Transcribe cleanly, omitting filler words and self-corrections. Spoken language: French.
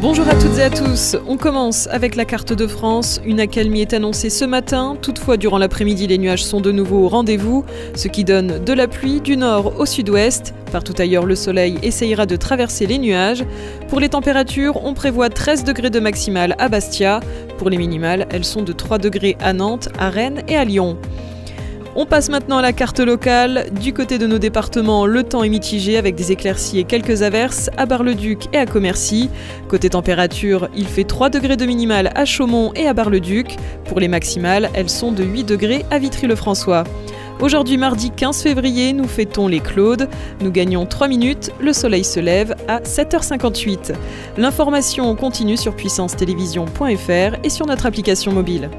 Bonjour à toutes et à tous, on commence avec la carte de France. Une accalmie est annoncée ce matin, toutefois durant l'après-midi les nuages sont de nouveau au rendez-vous, ce qui donne de la pluie du nord au sud-ouest. Partout ailleurs le soleil essayera de traverser les nuages. Pour les températures, on prévoit 13 degrés de maximale à Bastia, pour les minimales elles sont de 3 degrés à Nantes, à Rennes et à Lyon. On passe maintenant à la carte locale. Du côté de nos départements, le temps est mitigé avec des éclaircies et quelques averses à Bar-le-Duc et à Commercy. Côté température, il fait 3 degrés de minimale à Chaumont et à Bar-le-Duc. Pour les maximales, elles sont de 8 degrés à Vitry-le-François. Aujourd'hui, mardi 15 février, nous fêtons les Claudes. Nous gagnons 3 minutes, le soleil se lève à 7h58. L'information continue sur puissancetélévision.fr et sur notre application mobile.